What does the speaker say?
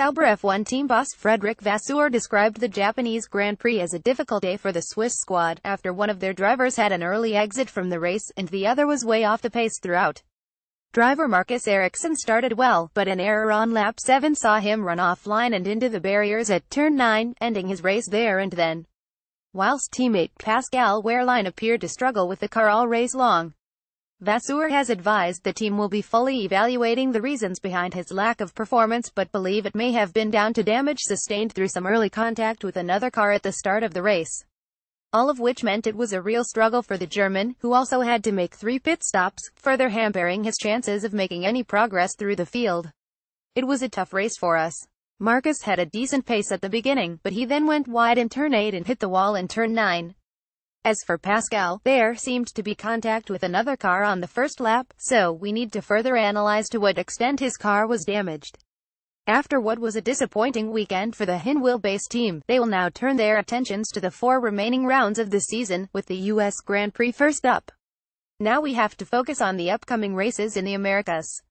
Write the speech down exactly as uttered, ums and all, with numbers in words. Sauber F one team boss Frederic Vasseur described the Japanese Grand Prix as a difficult day for the Swiss squad, after one of their drivers had an early exit from the race, and the other was way off the pace throughout. Driver Marcus Ericsson started well, but an error on lap seven saw him run off-line and into the barriers at turn nine, ending his race there and then. Whilst teammate Pascal Wehrlein appeared to struggle with the car all race long, Vasseur has advised the team will be fully evaluating the reasons behind his lack of performance, but believe it may have been down to damage sustained through some early contact with another car at the start of the race. All of which meant it was a real struggle for the German, who also had to make three pit stops, further hampering his chances of making any progress through the field. It was a tough race for us. Marcus had a decent pace at the beginning, but he then went wide in turn eight and hit the wall in turn nine. As for Pascal, there seemed to be contact with another car on the first lap, so we need to further analyze to what extent his car was damaged. After what was a disappointing weekend for the Hinwil-based team, they will now turn their attentions to the four remaining rounds of the season, with the U S Grand Prix first up. Now we have to focus on the upcoming races in the Americas.